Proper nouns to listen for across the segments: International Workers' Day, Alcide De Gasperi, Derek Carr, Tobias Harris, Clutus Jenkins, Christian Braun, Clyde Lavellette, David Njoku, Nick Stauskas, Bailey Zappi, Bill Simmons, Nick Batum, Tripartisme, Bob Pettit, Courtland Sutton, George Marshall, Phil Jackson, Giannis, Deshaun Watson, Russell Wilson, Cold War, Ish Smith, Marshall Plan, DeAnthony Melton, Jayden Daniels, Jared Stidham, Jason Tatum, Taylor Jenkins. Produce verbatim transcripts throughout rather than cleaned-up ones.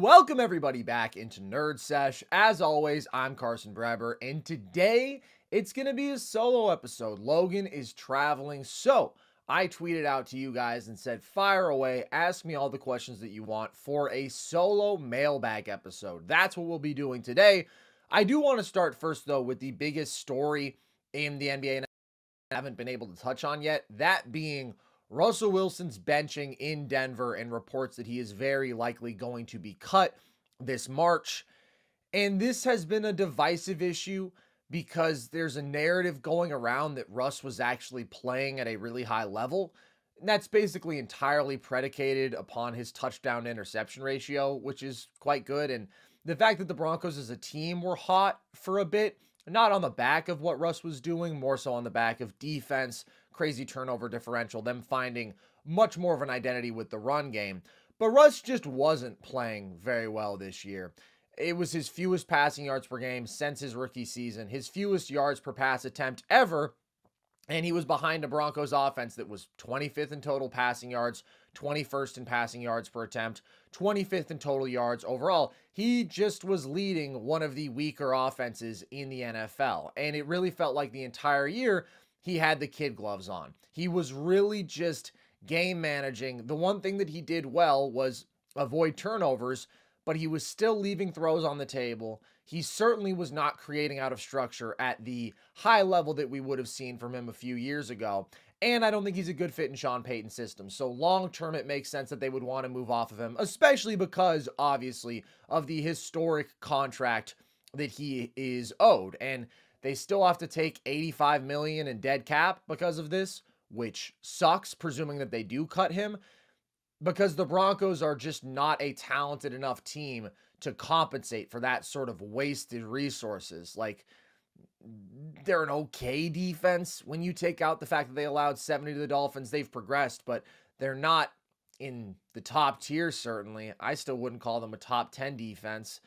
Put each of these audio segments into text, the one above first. Welcome everybody back into Nerd Sesh. As always, I'm Carson Brabber, and today it's going to be a solo episode. Logan is traveling, so I tweeted out to you guys and said, fire away, ask me all the questions that you want for a solo mailbag episode. That's what we'll be doing today. I do want to start first, though, with the biggest story in the N B A and I haven't been able to touch on yet, that being Russell Wilson's benching in Denver and reports that he is very likely going to be cut this March. And this has been a divisive issue because there's a narrative going around that Russ was actually playing at a really high level. And that's basically entirely predicated upon his touchdown to interception ratio, which is quite good. And the fact that the Broncos as a team were hot for a bit, not on the back of what Russ was doing, more so on the back of defense, crazy turnover differential, them finding much more of an identity with the run game. But Russ just wasn't playing very well this year. It was his fewest passing yards per game since his rookie season, his fewest yards per pass attempt ever, and he was behind a Broncos offense that was twenty-fifth in total passing yards, twenty-first in passing yards per attempt, twenty-fifth in total yards overall. He just was leading one of the weaker offenses in the N F L, and it really felt like the entire year he had the kid gloves on. He was really just game managing. The one thing that he did well was avoid turnovers, but he was still leaving throws on the table. He certainly was not creating out of structure at the high level that we would have seen from him a few years ago. And I don't think he's a good fit in Sean Payton's system. So long term, it makes sense that they would want to move off of him, especially because, obviously, of the historic contract that he is owed. And they still have to take eighty-five million dollars in dead cap because of this, which sucks, presuming that they do cut him, because the Broncos are just not a talented enough team to compensate for that sort of wasted resources. Like, they're an okay defense. When you take out the fact that they allowed seventy to the Dolphins, they've progressed, but they're not in the top tier, certainly. I still wouldn't call them a top ten defense.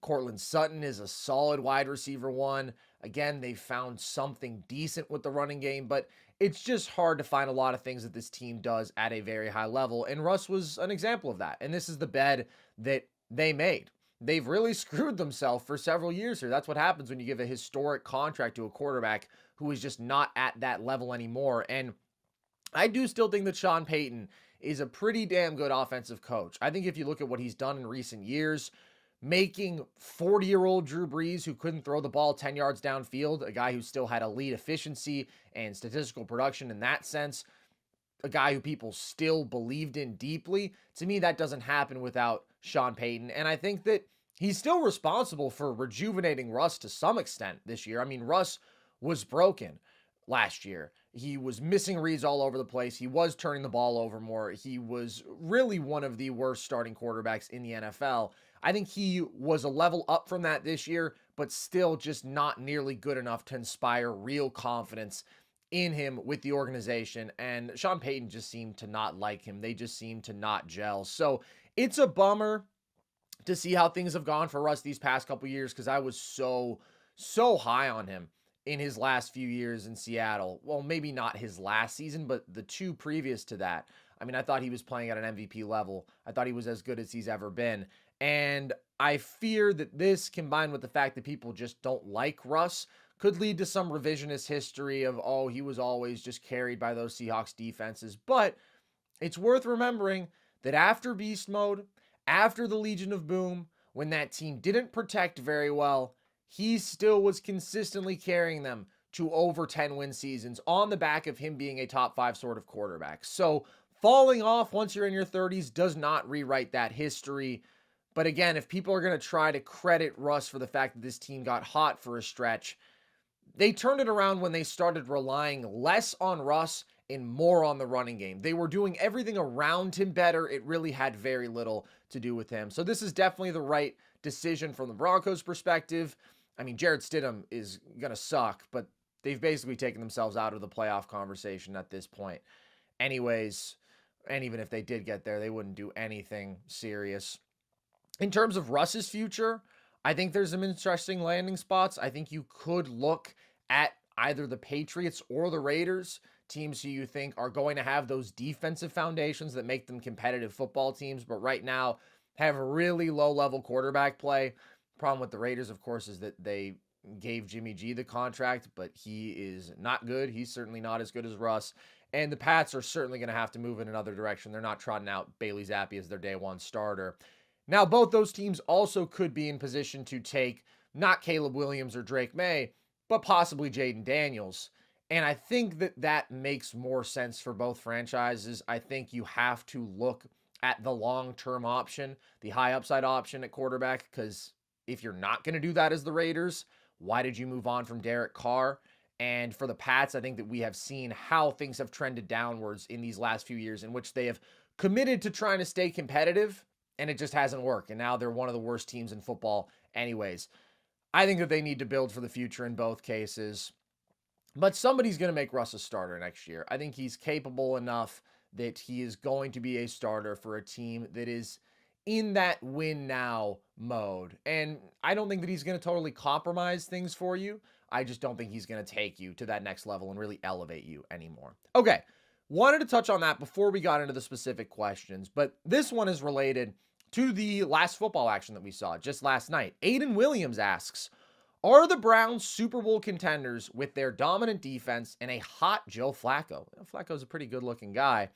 Courtland Sutton is a solid wide receiver one. Again, they found something decent with the running game, but it's just hard to find a lot of things that this team does at a very high level, and Russ was an example of that, and this is the bed that they made. They've really screwed themselves for several years here. That's what happens when you give a historic contract to a quarterback who is just not at that level anymore, and I do still think that Sean Payton is a pretty damn good offensive coach. I think if you look at what he's done in recent years, making forty-year-old Drew Brees, who couldn't throw the ball ten yards downfield, a guy who still had elite efficiency and statistical production in that sense, a guy who people still believed in deeply, to me that doesn't happen without Sean Payton. And I think that he's still responsible for rejuvenating Russ to some extent this year. I mean, Russ was broken last year. He was missing reads all over the place. He was turning the ball over more. He was really one of the worst starting quarterbacks in the N F L. I think he was a level up from that this year, but still just not nearly good enough to inspire real confidence in him with the organization. And Sean Payton just seemed to not like him. They just seemed to not gel. So it's a bummer to see how things have gone for Russ these past couple years, because I was so, so high on him in his last few years in Seattle. Well, maybe not his last season, but the two previous to that. I mean, I thought he was playing at an M V P level. I thought he was as good as he's ever been. And I fear that this, combined with the fact that people just don't like Russ, could lead to some revisionist history of, oh, he was always just carried by those Seahawks defenses. But it's worth remembering that after Beast Mode, after the Legion of Boom, when that team didn't protect very well, he still was consistently carrying them to over ten win seasons on the back of him being a top five sort of quarterback. So falling off once you're in your thirties does not rewrite that history. But again, if people are going to try to credit Russ for the fact that this team got hot for a stretch, they turned it around when they started relying less on Russ and more on the running game. They were doing everything around him better. It really had very little to do with him. So this is definitely the right decision from the Broncos' perspective. I mean, Jared Stidham is going to suck, but they've basically taken themselves out of the playoff conversation at this point. Anyways, and even if they did get there, they wouldn't do anything serious. In terms of Russ's future, I think there's some interesting landing spots. I think you could look at either the Patriots or the Raiders, teams who you think are going to have those defensive foundations that make them competitive football teams, but right now have really low-level quarterback play. Problem with the Raiders, of course, is that they gave Jimmy G the contract, but he is not good. He's certainly not as good as Russ. And the Pats are certainly going to have to move in another direction. They're not trotting out Bailey Zappi as their day one starter. Now, both those teams also could be in position to take not Caleb Williams or Drake May, but possibly Jayden Daniels. And I think that that makes more sense for both franchises. I think you have to look at the long-term option, the high upside option at quarterback, because if you're not going to do that as the Raiders, why did you move on from Derek Carr? And for the Pats, I think that we have seen how things have trended downwards in these last few years, in which they have committed to trying to stay competitive, and it just hasn't worked. And now they're one of the worst teams in football anyways. I think that they need to build for the future in both cases. But somebody's going to make Russ a starter next year. I think he's capable enough that he is going to be a starter for a team that is in that win now mode. And I don't think that he's going to totally compromise things for you. I just don't think he's going to take you to that next level and really elevate you anymore. Okay, wanted to touch on that before we got into the specific questions, but this one is related to the last football action that we saw just last night. Aiden Williams asks, are the Browns Super Bowl contenders with their dominant defense and a hot Joe Flacco? Flacco's a pretty good-looking guy.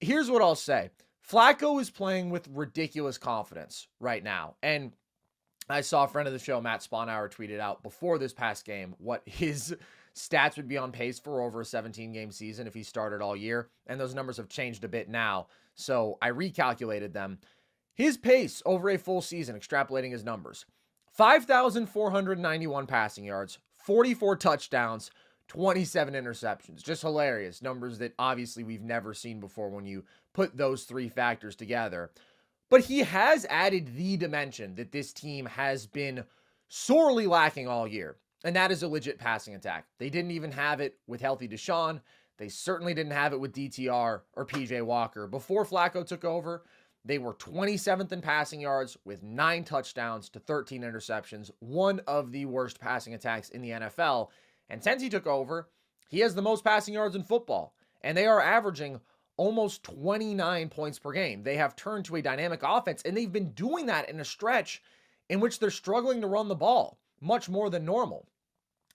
Here's what I'll say. Flacco is playing with ridiculous confidence right now, and I saw a friend of the show, Matt Spanauer, tweeted out before this past game what his stats would be on pace for over a seventeen-game season if he started all year, and those numbers have changed a bit now, so I recalculated them. His pace over a full season, extrapolating his numbers, five thousand four hundred ninety-one passing yards, forty-four touchdowns, twenty-seven interceptions. Just hilarious numbers that obviously we've never seen before when you put those three factors together. But he has added the dimension that this team has been sorely lacking all year, and that is a legit passing attack. They didn't even have it with healthy Deshaun. They certainly didn't have it with D T R or P J Walker. Before Flacco took over, they were twenty-seventh in passing yards with nine touchdowns to thirteen interceptions, one of the worst passing attacks in the N F L. And since he took over, he has the most passing yards in football, and they are averaging almost twenty-nine points per game. They have turned to a dynamic offense, and they've been doing that in a stretch in which they're struggling to run the ball much more than normal,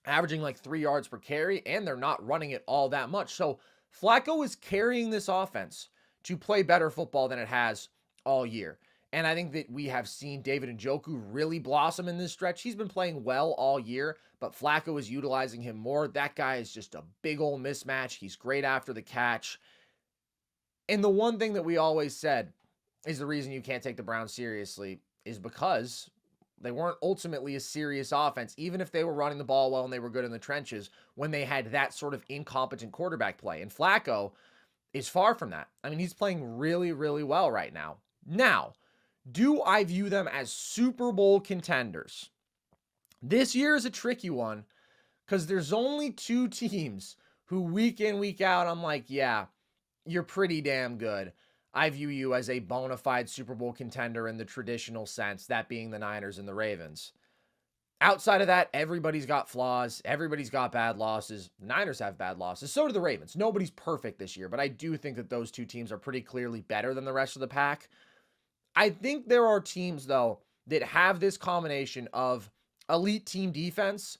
averaging like three yards per carry, and they're not running it all that much. So Flacco is carrying this offense to play better football than it has all year. And I think that we have seen David Njoku really blossom in this stretch. He's been playing well all year, but Flacco is utilizing him more. That guy is just a big old mismatch. He's great after the catch. And the one thing that we always said is the reason you can't take the Browns seriously is because they weren't ultimately a serious offense, even if they were running the ball well and they were good in the trenches, when they had that sort of incompetent quarterback play. And Flacco is far from that. I mean, he's playing really, really well right now. Now, do I view them as Super Bowl contenders? This year is a tricky one because there's only two teams who week in, week out, I'm like, yeah, you're pretty damn good. I view you as a bona fide Super Bowl contender in the traditional sense, that being the Niners and the Ravens. Outside of that, everybody's got flaws. Everybody's got bad losses. The Niners have bad losses. So do the Ravens. Nobody's perfect this year, but I do think that those two teams are pretty clearly better than the rest of the pack. I think there are teams, though, that have this combination of elite team defense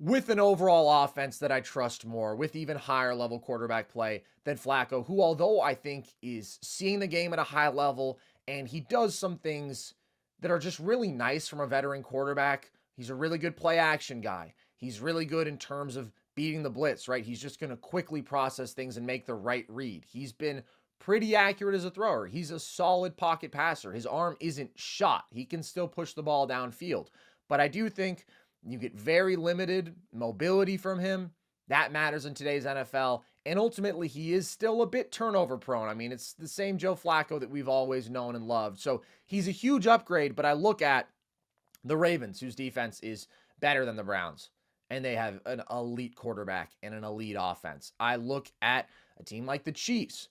with an overall offense that I trust more, with even higher level quarterback play than Flacco, who, although I think is seeing the game at a high level, and he does some things that are just really nice from a veteran quarterback. He's a really good play action guy. He's really good in terms of beating the blitz, right? He's just going to quickly process things and make the right read. He's been pretty accurate as a thrower. He's a solid pocket passer. His arm isn't shot. He can still push the ball downfield. But I do think you get very limited mobility from him. That matters in today's N F L. And ultimately, he is still a bit turnover prone. I mean, it's the same Joe Flacco that we've always known and loved. So he's a huge upgrade, but I look at the Ravens, whose defense is better than the Browns, and they have an elite quarterback and an elite offense. I look at a team like the Chiefs,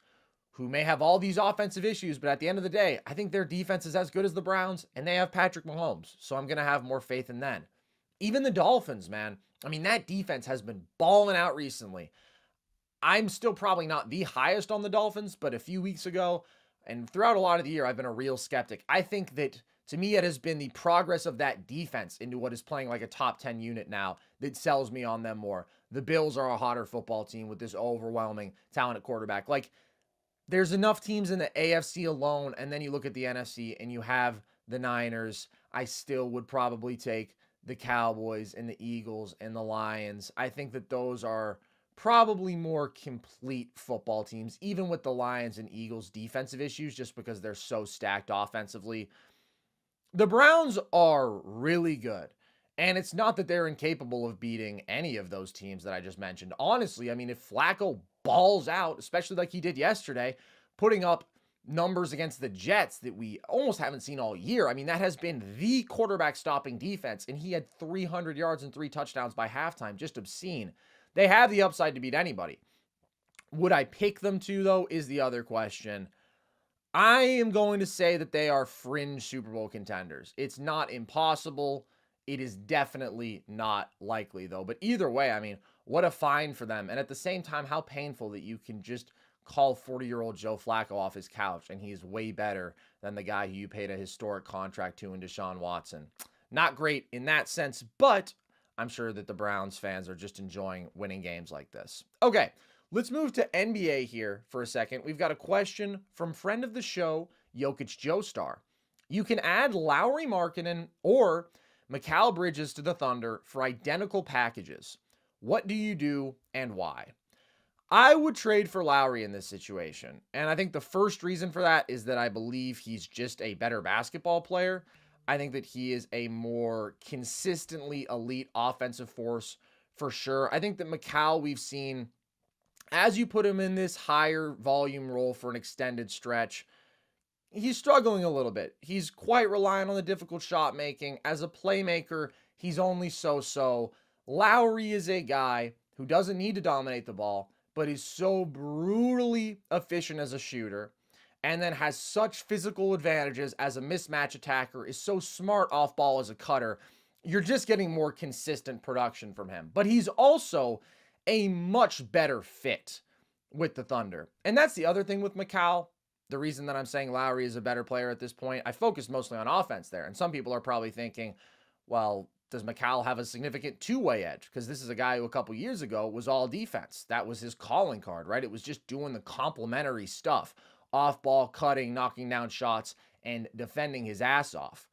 who may have all these offensive issues, but at the end of the day, I think their defense is as good as the Browns, and they have Patrick Mahomes, so I'm going to have more faith in them. Even the Dolphins, man. I mean, that defense has been balling out recently. I'm still probably not the highest on the Dolphins, but a few weeks ago, and throughout a lot of the year, I've been a real skeptic. I think that, to me, it has been the progress of that defense into what is playing like a top ten unit now that sells me on them more. The Bills are a hotter football team with this overwhelming talent at quarterback. Like, there's enough teams in the A F C alone, and then you look at the N F C, and you have the Niners. I still would probably take the Cowboys and the Eagles and the Lions. I think that those are probably more complete football teams, even with the Lions and Eagles' defensive issues, just because they're so stacked offensively. The Browns are really good, and it's not that they're incapable of beating any of those teams that I just mentioned. Honestly, I mean, if Flacco balls out, especially like he did yesterday, putting up numbers against the Jets that we almost haven't seen all year. I mean, that has been the quarterback stopping defense, and he had three hundred yards and three touchdowns by halftime. Just obscene. They have the upside to beat anybody. Would I pick them to, though, is the other question. I am going to say that they are fringe Super Bowl contenders. It's not impossible. It is definitely not likely, though. But either way, I mean, what a find for them. And at the same time, how painful that you can just call forty-year-old Joe Flacco off his couch, and he is way better than the guy who you paid a historic contract to in Deshaun Watson. Not great in that sense, but I'm sure that the Browns fans are just enjoying winning games like this. Okay, let's move to N B A here for a second. We've got a question from friend of the show, Jokic Joestar. You can add Lauri Markkanen or Mikal Bridges to the Thunder for identical packages. What do you do and why? I would trade for Lauri in this situation, and I think the first reason for that is that I believe he's just a better basketball player. I think that he is a more consistently elite offensive force for sure. I think that Mikal, we've seen, as you put him in this higher volume role for an extended stretch, he's struggling a little bit. He's quite reliant on the difficult shot making. As a playmaker, he's only so-so. Lauri is a guy who doesn't need to dominate the ball, but is so brutally efficient as a shooter, and then has such physical advantages as a mismatch attacker, is so smart off ball as a cutter. You're just getting more consistent production from him. But he's also a much better fit with the Thunder. And that's the other thing with Mikal. The reason that I'm saying Lauri is a better player at this point, I focused mostly on offense there. And some people are probably thinking, well, does Mikal have a significant two-way edge? Because this is a guy who a couple years ago was all defense. That was his calling card, right? It was just doing the complimentary stuff. Off-ball, cutting, knocking down shots, and defending his ass off.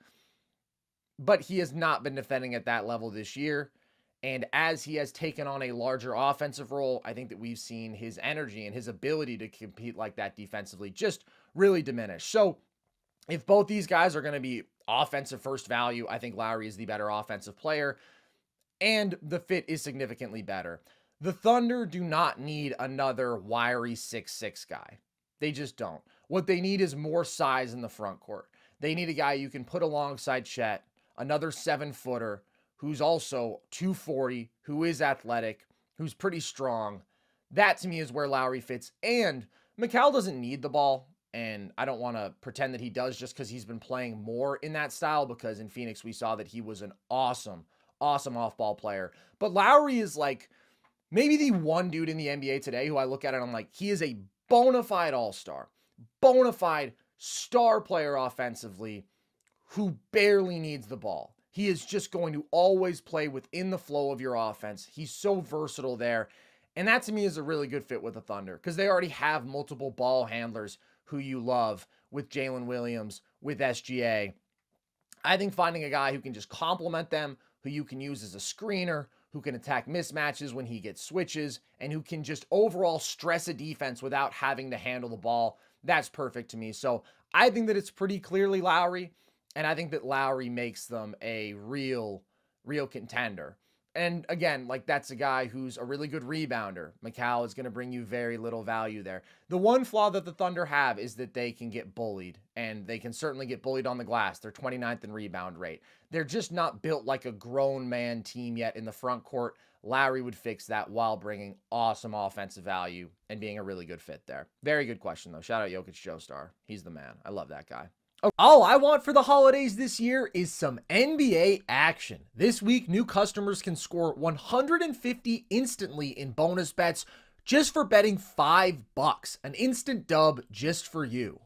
But he has not been defending at that level this year. And as he has taken on a larger offensive role, I think that we've seen his energy and his ability to compete like that defensively just really diminish. So if both these guys are going to be offensive first value, I think Lauri is the better offensive player, and the fit is significantly better. The Thunder do not need another wiry six six guy. They just don't. What they need is more size in the front court. They need a guy you can put alongside Chet, another seven-footer, who's also two forty, who is athletic, who's pretty strong. That, to me, is where Lauri fits. And Mikal doesn't need the ball, and I don't want to pretend that he does just because he's been playing more in that style, because in Phoenix we saw that he was an awesome, awesome off-ball player. But Lauri is, like, maybe the one dude in the N B A today who I look at and I'm like, he is a bona fide all-star, bona fide star player offensively who barely needs the ball. He is just going to always play within the flow of your offense. He's so versatile there. And that, to me, is a really good fit with the Thunder, because they already have multiple ball handlers who you love with Jalen Williams, with S G A. I think finding a guy who can just complement them, who you can use as a screener, who can attack mismatches when he gets switches, and who can just overall stress a defense without having to handle the ball. That's perfect to me. So I think that it's pretty clearly Lauri, and I think that Lauri makes them a real, real contender. And again, like, that's a guy who's a really good rebounder. Mikal is going to bring you very little value there. The one flaw that the Thunder have is that they can get bullied, and they can certainly get bullied on the glass. They're twenty-ninth in rebound rate. They're just not built like a grown man team yet in the front court. Lauri would fix that while bringing awesome offensive value and being a really good fit there. Very good question, though. Shout out Jokic Joestar. He's the man. I love that guy. Okay. All I want for the holidays this year is some N B A action. This week, new customers can score one hundred fifty instantly in bonus bets just for betting five bucks. An instant dub just for you.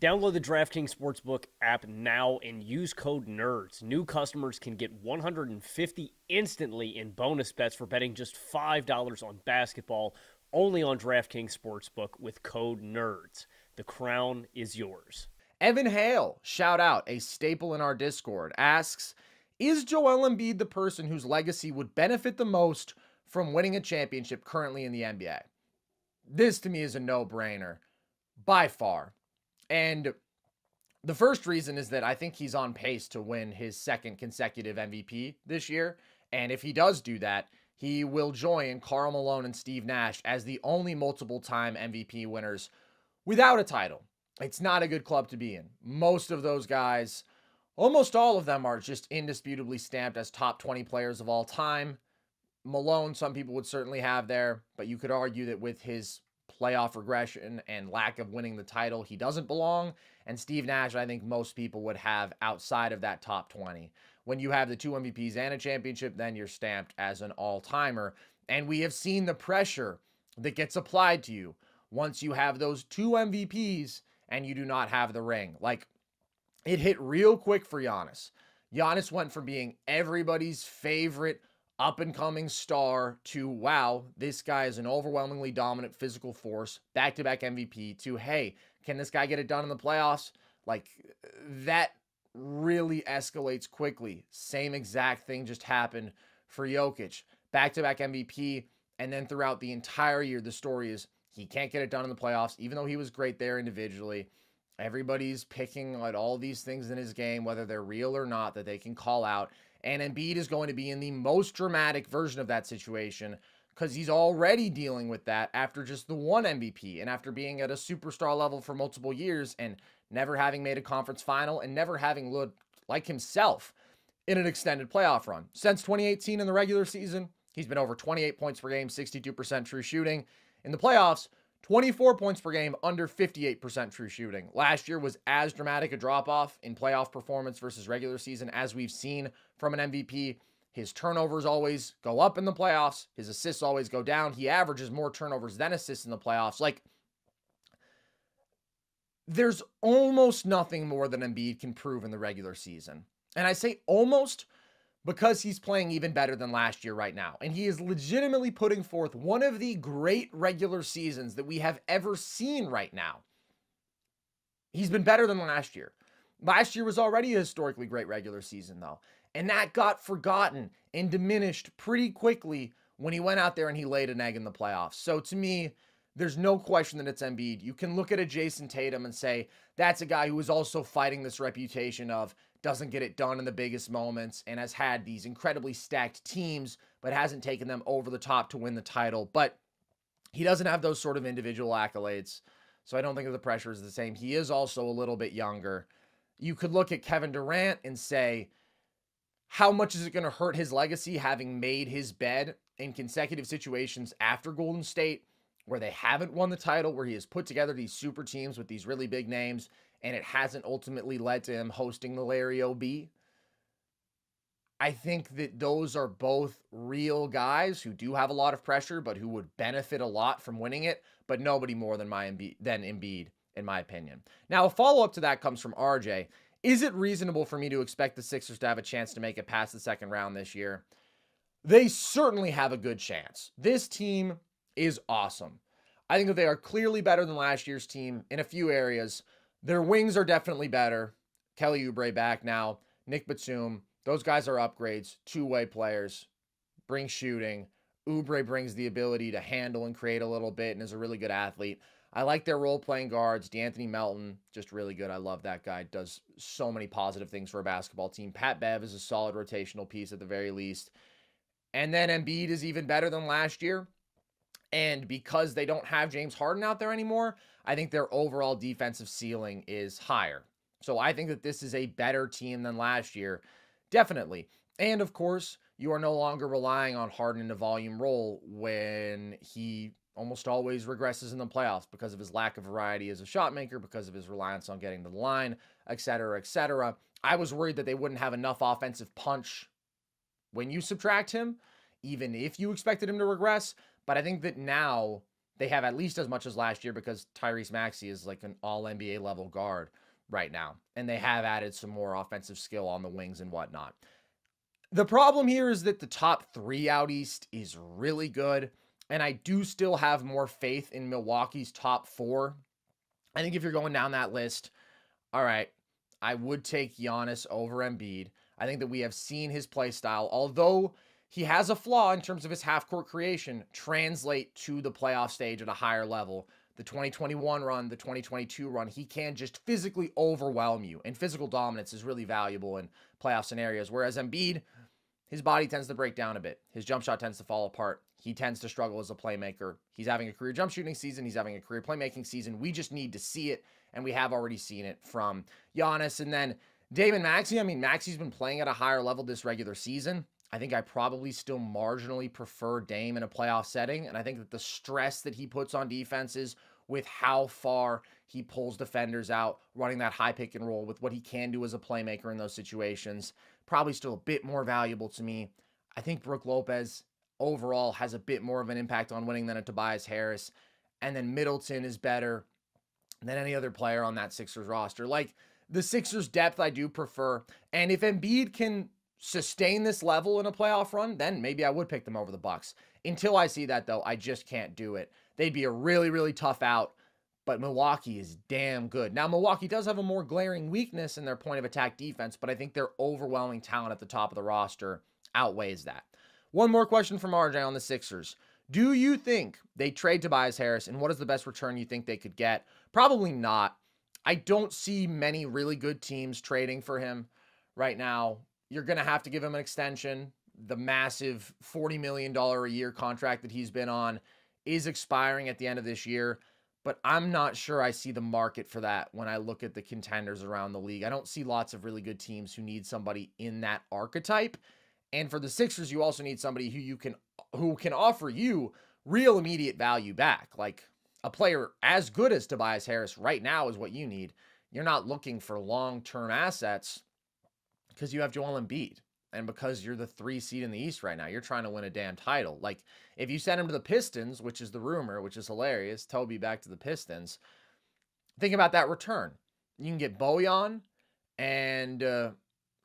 Download the DraftKings Sportsbook app now and use code NERDS. New customers can get one hundred fifty dollars instantly in bonus bets for betting just five dollars on basketball, only on DraftKings Sportsbook with code NERDS. The crown is yours. Evan Hale, shout out, a staple in our Discord, asks, is Joel Embiid the person whose legacy would benefit the most from winning a championship currently in the N B A? This to me is a no-brainer, by far. And the first reason is that I think he's on pace to win his second consecutive M V P this year. And if he does do that, he will join Karl Malone and Steve Nash as the only multiple-time M V P winners without a title. It's not a good club to be in. Most of those guys, almost all of them, are just indisputably stamped as top twenty players of all time. Malone, some people would certainly have there, but you could argue that with his playoff regression and lack of winning the title, he doesn't belong. And Steve Nash, I think most people would have outside of that top twenty. When you have the two M V Ps and a championship, then you're stamped as an all-timer. And we have seen the pressure that gets applied to you once you have those two M V Ps and you do not have the ring. Like, it hit real quick for Giannis. Giannis went from being everybody's favorite up-and-coming star to, wow, this guy is an overwhelmingly dominant physical force, back-to-back M V P, to, hey, can this guy get it done in the playoffs? Like, that really escalates quickly. Same exact thing just happened for Jokic. Back-to-back M V P, and then throughout the entire year, the story is he can't get it done in the playoffs, even though he was great there individually. Everybody's picking at all these things in his game, whether they're real or not, that they can call out. And Embiid is going to be in the most dramatic version of that situation because he's already dealing with that after just the one M V P and after being at a superstar level for multiple years and never having made a conference final and never having looked like himself in an extended playoff run. Since twenty eighteen in the regular season, he's been over twenty-eight points per game, sixty-two percent true shooting. In the playoffs, twenty-four points per game, under fifty-eight percent true shooting. Last year was as dramatic a drop-off in playoff performance versus regular season as we've seen from an M V P. His turnovers always go up in the playoffs. His assists always go down. He averages more turnovers than assists in the playoffs. Like, there's almost nothing more than Embiid can prove in the regular season. And I say almost because he's playing even better than last year right now. And he is legitimately putting forth one of the great regular seasons that we have ever seen right now. He's been better than last year. Last year was already a historically great regular season, though. And that got forgotten and diminished pretty quickly when he went out there and he laid an egg in the playoffs. So to me, there's no question that it's Embiid. You can look at a Jason Tatum and say, that's a guy who is also fighting this reputation of doesn't get it done in the biggest moments and has had these incredibly stacked teams, but hasn't taken them over the top to win the title. But he doesn't have those sort of individual accolades, so I don't think that the pressure is the same. He is also a little bit younger. You could look at Kevin Durant and say, how much is it going to hurt his legacy having made his bed in consecutive situations after Golden State where they haven't won the title, where he has put together these super teams with these really big names, and it hasn't ultimately led to him hosting the Larry O B? I think that those are both real guys who do have a lot of pressure, but who would benefit a lot from winning it, but nobody more than my Embiid, than Embiid, in my opinion. Now, a follow-up to that comes from R J. Is it reasonable for me to expect the Sixers to have a chance to make it past the second round this year? They certainly have a good chance. This team is awesome. I think that they are clearly better than last year's team in a few areas. Their wings are definitely better. Kelly Oubre back now. Nick Batum. Those guys are upgrades. Two-way players. Bring shooting. Oubre brings the ability to handle and create a little bit and is a really good athlete. I like their role-playing guards. DeAnthony Melton, just really good. I love that guy. Does so many positive things for a basketball team. Pat Bev is a solid rotational piece at the very least. And then Embiid is even better than last year. And because they don't have James Harden out there anymore, I think their overall defensive ceiling is higher. So I think that this is a better team than last year, definitely. And, of course, you are no longer relying on Harden in a volume role when he almost always regresses in the playoffs because of his lack of variety as a shot maker, because of his reliance on getting to the line, et cetera, et cetera. I was worried that they wouldn't have enough offensive punch when you subtract him, even if you expected him to regress. But I think that now they have at least as much as last year because Tyrese Maxey is like an all N B A level guard right now. And they have added some more offensive skill on the wings and whatnot. The problem here is that the top three out East is really good. And I do still have more faith in Milwaukee's top four. I think if you're going down that list, all right, I would take Giannis over Embiid. I think that we have seen his play style, although he has a flaw in terms of his half-court creation, translate to the playoff stage at a higher level. The twenty twenty-one run, the twenty twenty-two run, he can just physically overwhelm you. And physical dominance is really valuable in playoff scenarios. Whereas Embiid, his body tends to break down a bit. His jump shot tends to fall apart. He tends to struggle as a playmaker. He's having a career jump shooting season. He's having a career playmaking season. We just need to see it, and we have already seen it from Giannis. And then Damian Maxey, I mean, Maxey's been playing at a higher level this regular season. I think I probably still marginally prefer Dame in a playoff setting, and I think that the stress that he puts on defenses with how far he pulls defenders out, running that high pick and roll with what he can do as a playmaker in those situations, probably still a bit more valuable to me. I think Brooke Lopez overall has a bit more of an impact on winning than a Tobias Harris. And then Middleton is better than any other player on that Sixers roster. Like, the Sixers depth I do prefer. And if Embiid can sustain this level in a playoff run, then maybe I would pick them over the Bucks. Until I see that, though, I just can't do it. They'd be a really, really tough out. But Milwaukee is damn good. Now, Milwaukee does have a more glaring weakness in their point of attack defense, but I think their overwhelming talent at the top of the roster outweighs that. One more question from R J on the Sixers. Do you think they trade Tobias Harris, and what is the best return you think they could get? Probably not. I don't see many really good teams trading for him right now. You're going to have to give him an extension. The massive forty million dollars a year contract that he's been on is expiring at the end of this year, but I'm not sure I see the market for that when I look at the contenders around the league. I don't see lots of really good teams who need somebody in that archetype. And for the Sixers, you also need somebody who you can who can offer you real immediate value back. Like, a player as good as Tobias Harris right now is what you need. You're not looking for long-term assets because you have Joel Embiid and because you're the three seed in the East right now. You're trying to win a damn title. Like, if you send him to the Pistons, which is the rumor, which is hilarious, Toby back to the Pistons, think about that return. You can get Bojan and uh,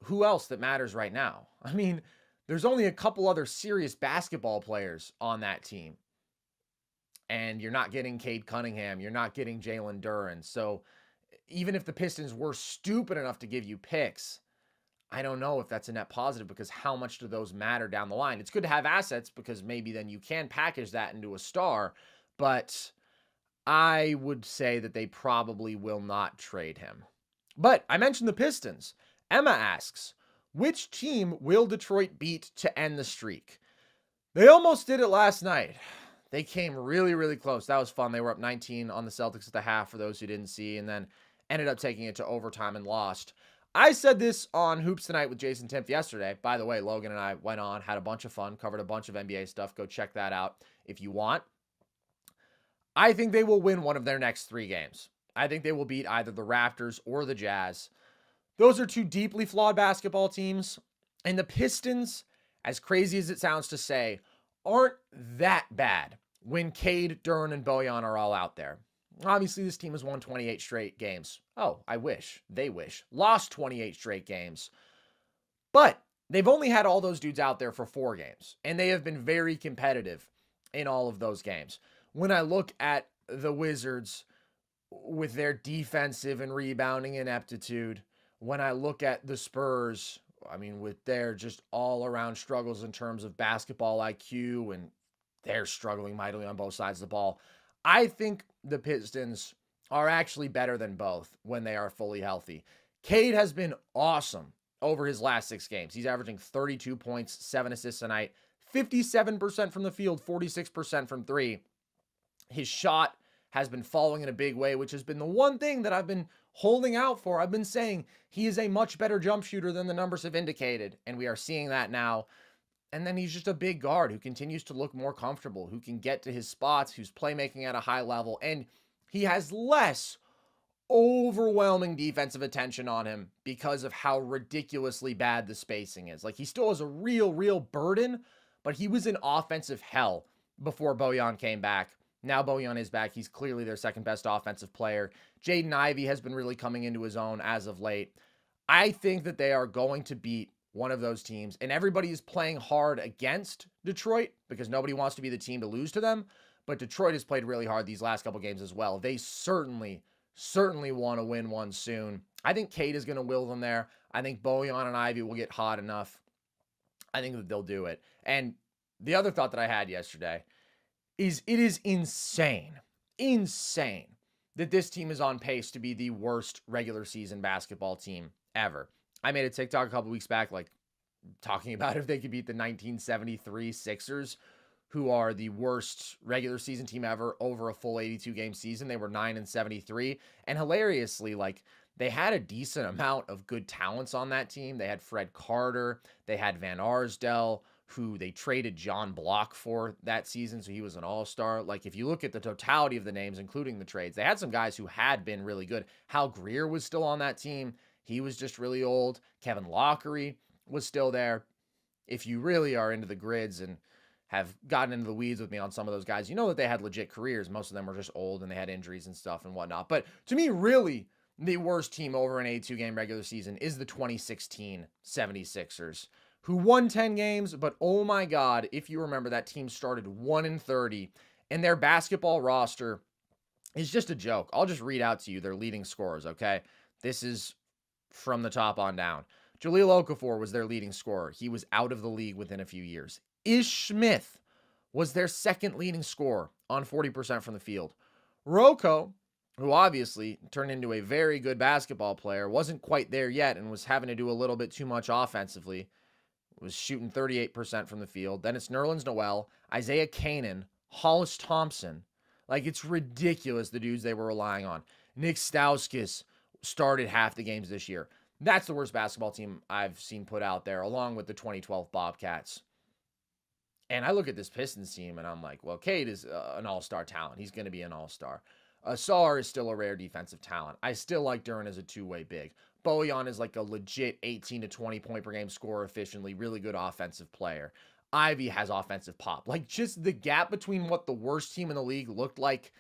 who else that matters right now? I mean, there's only a couple other serious basketball players on that team. And you're not getting Cade Cunningham. You're not getting Jalen Duren. So even if the Pistons were stupid enough to give you picks, I don't know if that's a net positive because how much do those matter down the line? It's good to have assets because maybe then you can package that into a star. But I would say that they probably will not trade him. But I mentioned the Pistons. Emma asks, which team will Detroit beat to end the streak? They almost did it last night. They came really, really close. That was fun. They were up nineteen on the Celtics at the half, for those who didn't see, and then ended up taking it to overtime and lost. I said this on Hoops Tonight with Jason Timpf yesterday. By the way, Logan and I went on, had a bunch of fun, covered a bunch of N B A stuff. Go check that out if you want. I think they will win one of their next three games. I think they will beat either the Raptors or the Jazz. Those are two deeply flawed basketball teams. And the Pistons, as crazy as it sounds to say, aren't that bad when Cade, Duren, and Bojan are all out there. Obviously, this team has won twenty-eight straight games. Oh, I wish. They wish. Lost twenty-eight straight games. But they've only had all those dudes out there for four games. And they have been very competitive in all of those games. When I look at the Wizards with their defensive and rebounding ineptitude, when I look at the Spurs, I mean, with their just all-around struggles in terms of basketball I Q, and they're struggling mightily on both sides of the ball, I think the Pistons are actually better than both when they are fully healthy. Cade has been awesome over his last six games. He's averaging thirty-two points, seven assists a night, fifty-seven percent from the field, forty-six percent from three. His shot has been falling in a big way, which has been the one thing that I've been holding out for. I've been saying he is a much better jump shooter than the numbers have indicated, and we are seeing that now. And then he's just a big guard who continues to look more comfortable, who can get to his spots, who's playmaking at a high level, and he has less overwhelming defensive attention on him because of how ridiculously bad the spacing is. Like, he still has a real, real burden, but he was in offensive hell before Bojan came back. Now Bojan is back. He's clearly their second best offensive player. Jaden Ivey has been really coming into his own as of late. I think that they are going to beat one of those teams, and everybody is playing hard against Detroit because nobody wants to be the team to lose to them. But Detroit has played really hard these last couple games as well. They certainly, certainly want to win one soon. I think Cade is going to will them there. I think Bojan and Ivey will get hot enough. I think that they'll do it. And the other thought that I had yesterday is it is insane, insane that this team is on pace to be the worst regular season basketball team ever. I made a TikTok a couple weeks back, like talking about if they could beat the nineteen seventy-three Sixers, who are the worst regular season team ever over a full eighty-two game season. They were nine and seventy-three. And hilariously, like, they had a decent amount of good talents on that team. They had Fred Carter. They had Van Arsdale, who they traded John Block for that season, so he was an all-star. Like, if you look at the totality of the names, including the trades, they had some guys who had been really good. Hal Greer was still on that team. He was just really old. Kevin Lockery was still there. If you really are into the grids and have gotten into the weeds with me on some of those guys, you know that they had legit careers. Most of them were just old and they had injuries and stuff and whatnot. But to me, really, the worst team over an eighty-two game regular season is the twenty sixteen seventy-sixers, who won ten games, but oh my God, if you remember, that team started one and thirty, and their basketball roster is just a joke. I'll just read out to you their leading scorers, okay? This is from the top on down. Jahlil Okafor was their leading scorer. He was out of the league within a few years. Ish Smith was their second leading scorer on forty percent from the field. Rocco, who obviously turned into a very good basketball player, wasn't quite there yet and was having to do a little bit too much offensively, was shooting thirty-eight percent from the field. Then it's Nerlens Noel, Isaiah Kanan, Hollis Thompson. Like, it's ridiculous the dudes they were relying on. Nick Stauskas started half the games this year. That's the worst basketball team I've seen put out there, along with the twenty twelve Bobcats. And I look at this Pistons team, and I'm like, well, Cade is uh, an all-star talent. He's going to be an all-star. Uh, Saar is still a rare defensive talent. I still like Duren as a two-way big. Bojan is like a legit eighteen to twenty point per game scorer efficiently, really good offensive player. Ivy has offensive pop. Like, just the gap between what the worst team in the league looked like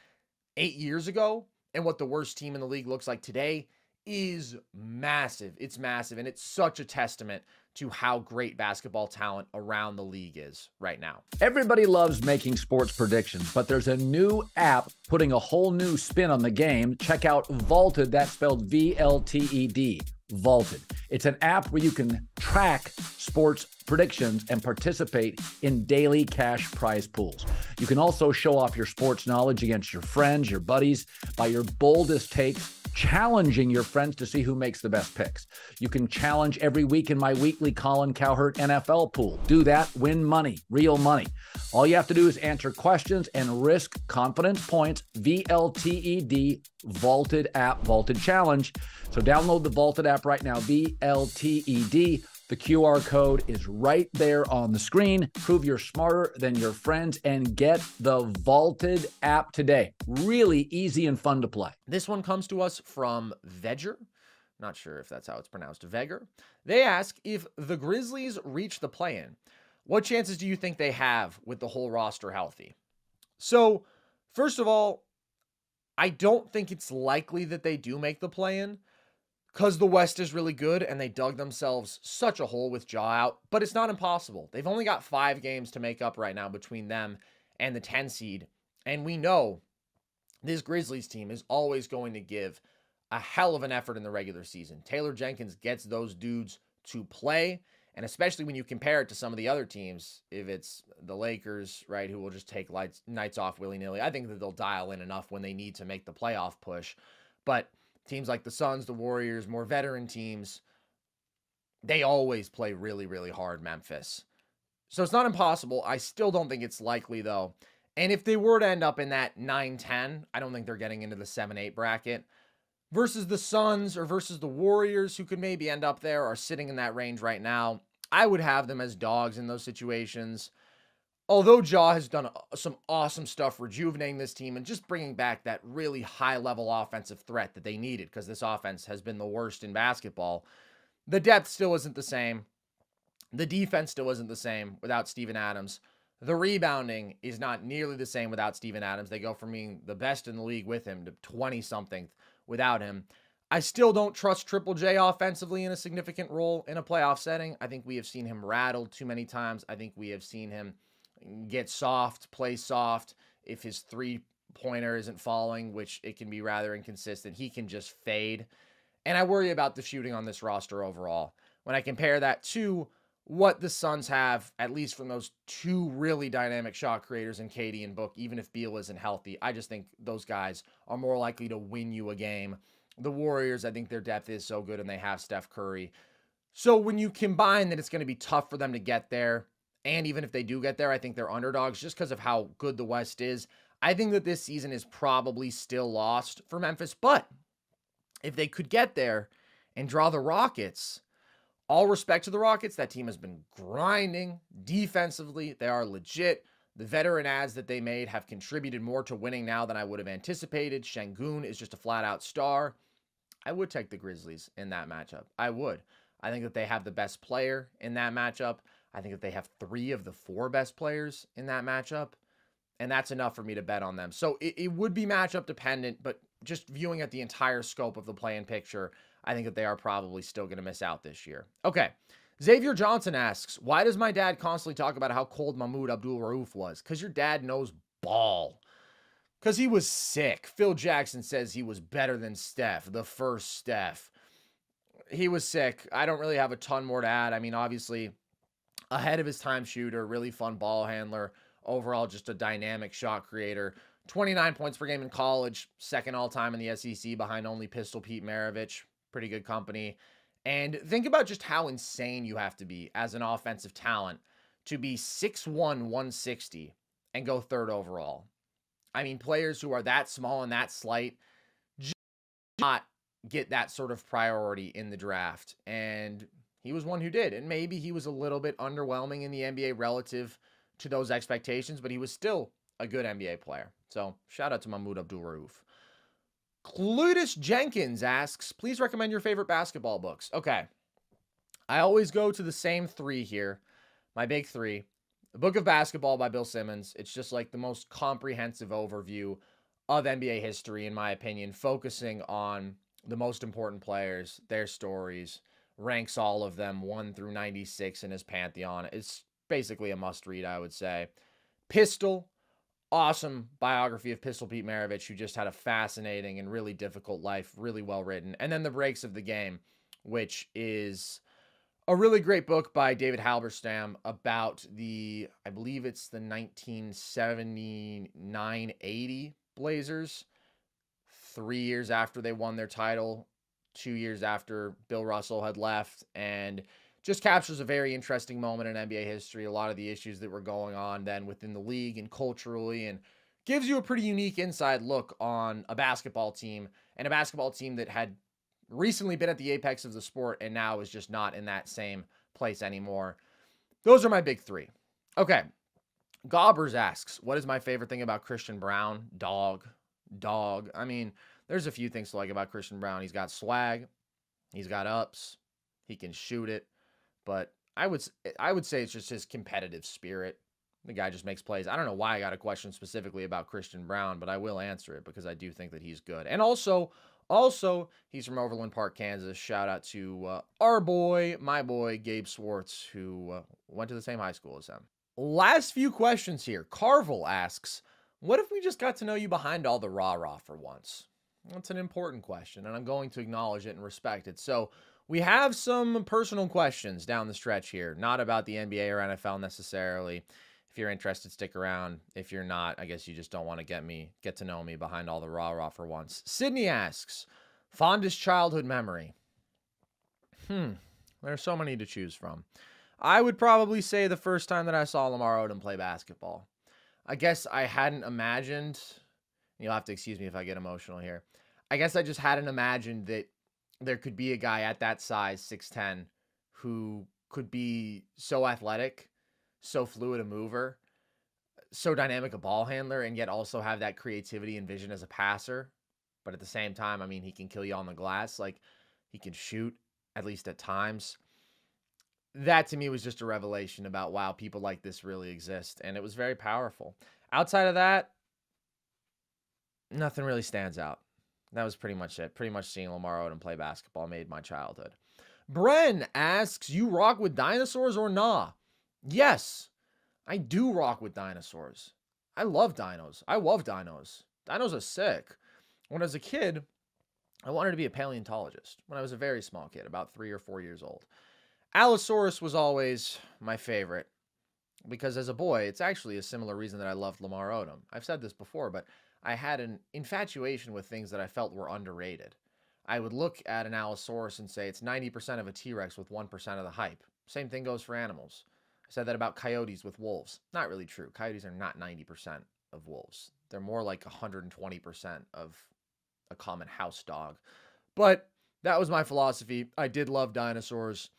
eight years ago and what the worst team in the league looks like today is massive. It's massive, and it's such a testament to how great basketball talent around the league is right now. Everybody loves making sports predictions, but there's a new app putting a whole new spin on the game. Check out Vaulted, that's spelled V L T E D, Vaulted. It's an app where you can track sports predictions and participate in daily cash prize pools. You can also show off your sports knowledge against your friends, your buddies, by your boldest takes, challenging your friends to see who makes the best picks. You can challenge every week in my weekly Colin Cowherd N F L pool. Do that, win money, real money. All you have to do is answer questions and risk confidence points. V L T E D, Vaulted app, Vaulted challenge. So download the Vaulted app right now, V L T E D. The Q R code is right there on the screen. Prove you're smarter than your friends and get the Vaulted app today. Really easy and fun to play. This one comes to us from Veger. Not sure if that's how it's pronounced, Veger. They ask, if the Grizzlies reach the play-in, what chances do you think they have with the whole roster healthy? So, first of all, I don't think it's likely that they do make the play-in, because the West is really good, and they dug themselves such a hole with Jaw out. But it's not impossible. They've only got five games to make up right now between them and the ten seed. And we know this Grizzlies team is always going to give a hell of an effort in the regular season. Taylor Jenkins gets those dudes to play. And especially when you compare it to some of the other teams, if it's the Lakers, right, who will just take lights, nights off willy-nilly, I think that they'll dial in enough when they need to make the playoff push. But teams like the Suns, the Warriors, more veteran teams, they always play really, really hard, Memphis. So it's not impossible. I still don't think it's likely, though. And if they were to end up in that nine ten, I don't think they're getting into the seven eight bracket. Versus the Suns or versus the Warriors, who could maybe end up there or sitting in that range right now, I would have them as dogs in those situations. Although Ja has done some awesome stuff rejuvenating this team and just bringing back that really high-level offensive threat that they needed, because this offense has been the worst in basketball, the depth still isn't the same. The defense still isn't the same without Steven Adams. The rebounding is not nearly the same without Steven Adams. They go from being the best in the league with him to twenty-something without him. I still don't trust Triple J offensively in a significant role in a playoff setting. I think we have seen him rattled too many times. I think we have seen him get soft, play soft. If his three-pointer isn't falling, which it can be rather inconsistent, he can just fade. And I worry about the shooting on this roster overall. When I compare that to what the Suns have, at least from those two really dynamic shot creators in K D and Book, even if Beal isn't healthy, I just think those guys are more likely to win you a game. The Warriors, I think their depth is so good and they have Steph Curry. So when you combine that, it's going to be tough for them to get there. And even if they do get there, I think they're underdogs just because of how good the West is. I think that this season is probably still lost for Memphis. But if they could get there and draw the Rockets, all respect to the Rockets, that team has been grinding defensively. They are legit. The veteran adds that they made have contributed more to winning now than I would have anticipated. Şengün is just a flat-out star. I would take the Grizzlies in that matchup. I would. I think that they have the best player in that matchup. I think that they have three of the four best players in that matchup. And that's enough for me to bet on them. So it, it would be matchup dependent, but just viewing at the entire scope of the play-in picture, I think that they are probably still going to miss out this year. Okay. Xavier Johnson asks, why does my dad constantly talk about how cold Mahmoud Abdul-Rauf was? Because your dad knows ball. Because he was sick. Phil Jackson says he was better than Steph, the first Steph. He was sick. I don't really have a ton more to add. I mean, obviously, ahead of his time shooter, really fun ball handler. Overall, just a dynamic shot creator. twenty-nine points per game in college. Second all-time in the S E C behind only Pistol Pete Maravich. Pretty good company. And think about just how insane you have to be as an offensive talent to be six one, one sixty and go third overall. I mean, players who are that small and that slight just not get that sort of priority in the draft. And he was one who did. And maybe he was a little bit underwhelming in the N B A relative to those expectations, but he was still a good N B A player. So shout out to Mahmoud Abdul-Rauf. Clutus Jenkins asks, please recommend your favorite basketball books. Okay. I always go to the same three here. My big three. The Book of Basketball by Bill Simmons. It's just like the most comprehensive overview of N B A history, in my opinion, focusing on the most important players, their stories, ranks all of them one through ninety-six in his pantheon. It's basically a must read, I would say. Pistol. Awesome biography of Pistol Pete Maravich, who just had a fascinating and really difficult life, really well written. And then The Breaks of the Game, which is a really great book by David Halberstam about the, I believe it's the nineteen seventy-nine eighty Blazers, three years after they won their title, two years after Bill Russell had left, and just captures a very interesting moment in N B A history, a lot of the issues that were going on then within the league and culturally, and gives you a pretty unique inside look on a basketball team, and a basketball team that had recently been at the apex of the sport and now is just not in that same place anymore. Those are my big three. Okay. Gobbers asks, what is my favorite thing about Christian Braun? Dog. Dog. I mean, there's a few things to like about Christian Braun. He's got swag. He's got ups. He can shoot it. But I would I would say it's just his competitive spirit. The guy just makes plays. I don't know why I got a question specifically about Christian Braun, but I will answer it because I do think that he's good. And also, also he's from Overland Park, Kansas. Shout out to uh, our boy, my boy, Gabe Swartz, who uh, went to the same high school as him. Last few questions here. Carvel asks, what if we just got to know you behind all the rah-rah for once? That's an important question, and I'm going to acknowledge it and respect it. So we have some personal questions down the stretch here, not about the N B A or N F L necessarily. If you're interested, stick around. If you're not, I guess you just don't want to get me, get to know me behind all the rah-rah for once. Sydney asks, fondest childhood memory? Hmm, there's so many to choose from. I would probably say the first time that I saw Lamar Odom play basketball. I guess I hadn't imagined, you'll have to excuse me if I get emotional here. I guess I just hadn't imagined that there could be a guy at that size, six ten, who could be so athletic, so fluid a mover, so dynamic a ball handler, and yet also have that creativity and vision as a passer. But at the same time, I mean, he can kill you on the glass. Like, he can shoot, at least at times. that to me was just a revelation about, wow, people like this really exist. And it was very powerful. Outside of that, nothing really stands out. That was pretty much it. Pretty much seeing Lamar Odom play basketball made my childhood. Bren asks, you rock with dinosaurs or nah? Yes, I do rock with dinosaurs. I love dinos. I love dinos. Dinos are sick. When I was a kid, I wanted to be a paleontologist. When I was a very small kid, about three or four years old. Allosaurus was always my favorite because as a boy, it's actually a similar reason that I loved Lamar Odom. I've said this before, but I had an infatuation with things that I felt were underrated. I would look at an Allosaurus and say it's ninety percent of a T-Rex with one percent of the hype. Same thing goes for animals. I said that about coyotes with wolves. Not really true. Coyotes are not ninety percent of wolves. They're more like one hundred twenty percent of a common house dog. But that was my philosophy. I did love dinosaurs.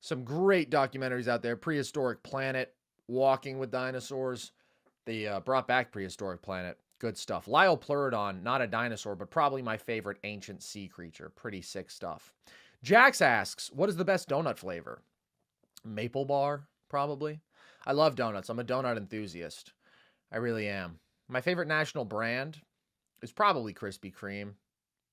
Some great documentaries out there. Prehistoric Planet, Walking with Dinosaurs. They uh, brought back Prehistoric Planet. Good stuff. Lyle Pleurodon, not a dinosaur, but probably my favorite ancient sea creature. Pretty sick stuff. Jax asks, what is the best donut flavor? Maple bar, probably. I love donuts. I'm a donut enthusiast. I really am. My favorite national brand is probably Krispy Kreme,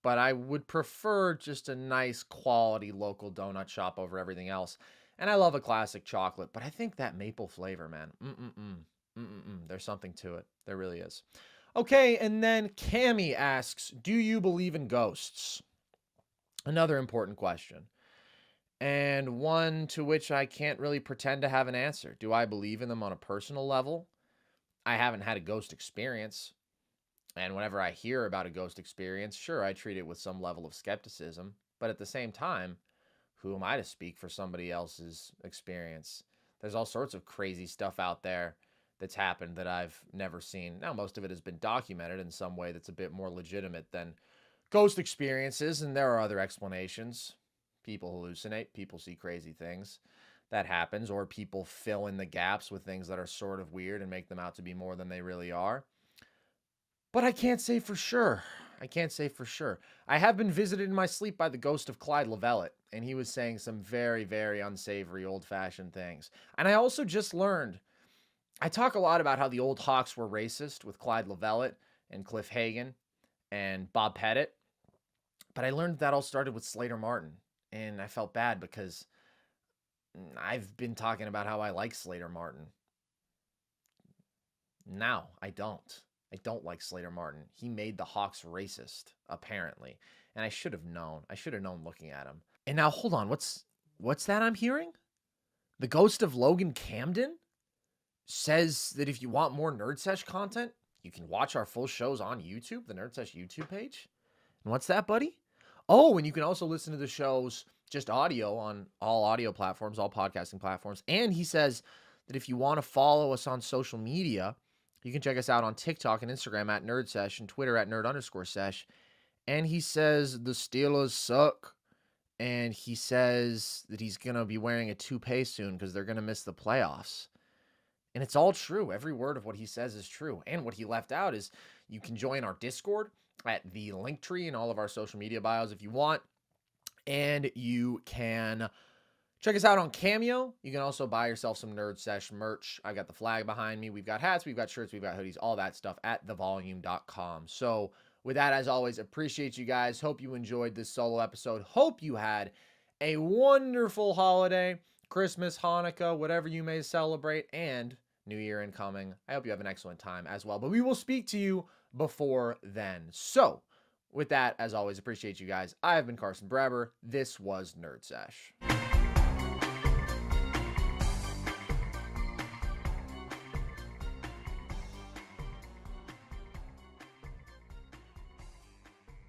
but I would prefer just a nice quality local donut shop over everything else. And I love a classic chocolate, but I think that maple flavor, man. Mm-mm-mm. Mm-mm-mm. There's something to it. There really is. Okay, and then Cammy asks, do you believe in ghosts? Another important question. And one to which I can't really pretend to have an answer. Do I believe in them on a personal level? I haven't had a ghost experience. And whenever I hear about a ghost experience, sure, I treat it with some level of skepticism. But at the same time, who am I to speak for somebody else's experience? There's all sorts of crazy stuff out there that's happened that I've never seen. Now, most of it has been documented in some way that's a bit more legitimate than ghost experiences, and there are other explanations. People hallucinate, people see crazy things. That happens, or people fill in the gaps with things that are sort of weird and make them out to be more than they really are. But I can't say for sure. I can't say for sure. I have been visited in my sleep by the ghost of Clyde Lavellette, and he was saying some very, very unsavory, old-fashioned things. And I also just learned, I talk a lot about how the old Hawks were racist with Clyde Lavellette and Cliff Hagan and Bob Pettit, but I learned that all started with Slater Martin, and I felt bad because I've been talking about how I like Slater Martin. Now, I don't. I don't like Slater Martin. He made the Hawks racist, apparently, and I should have known. I should have known looking at him. And now, hold on, what's, what's that I'm hearing? The ghost of Logan Camden says that if you want more Nerd Sesh content, you can watch our full shows on YouTube, the Nerd Sesh YouTube page. And what's that, buddy? Oh, and you can also listen to the shows just audio on all audio platforms, all podcasting platforms. And he says that if you want to follow us on social media, you can check us out on TikTok and Instagram at Nerd Sesh and Twitter at Nerd underscore Sesh. And he says the Steelers suck. And he says that he's going to be wearing a toupee soon because they're going to miss the playoffs. And it's all true. Every word of what he says is true. And what he left out is you can join our Discord at the link tree and all of our social media bios if you want. And you can check us out on Cameo. You can also buy yourself some Nerd Sesh merch. I've got the flag behind me. We've got hats, we've got shirts, we've got hoodies, all that stuff at the volume dot com. So with that, as always, appreciate you guys. Hope you enjoyed this solo episode. Hope you had a wonderful holiday, Christmas, Hanukkah, whatever you may celebrate, and New Year incoming. I hope you have an excellent time as well, but we will speak to you before then. So with that, as always, appreciate you guys. I have been Carson Brabber. This was Nerd Sesh.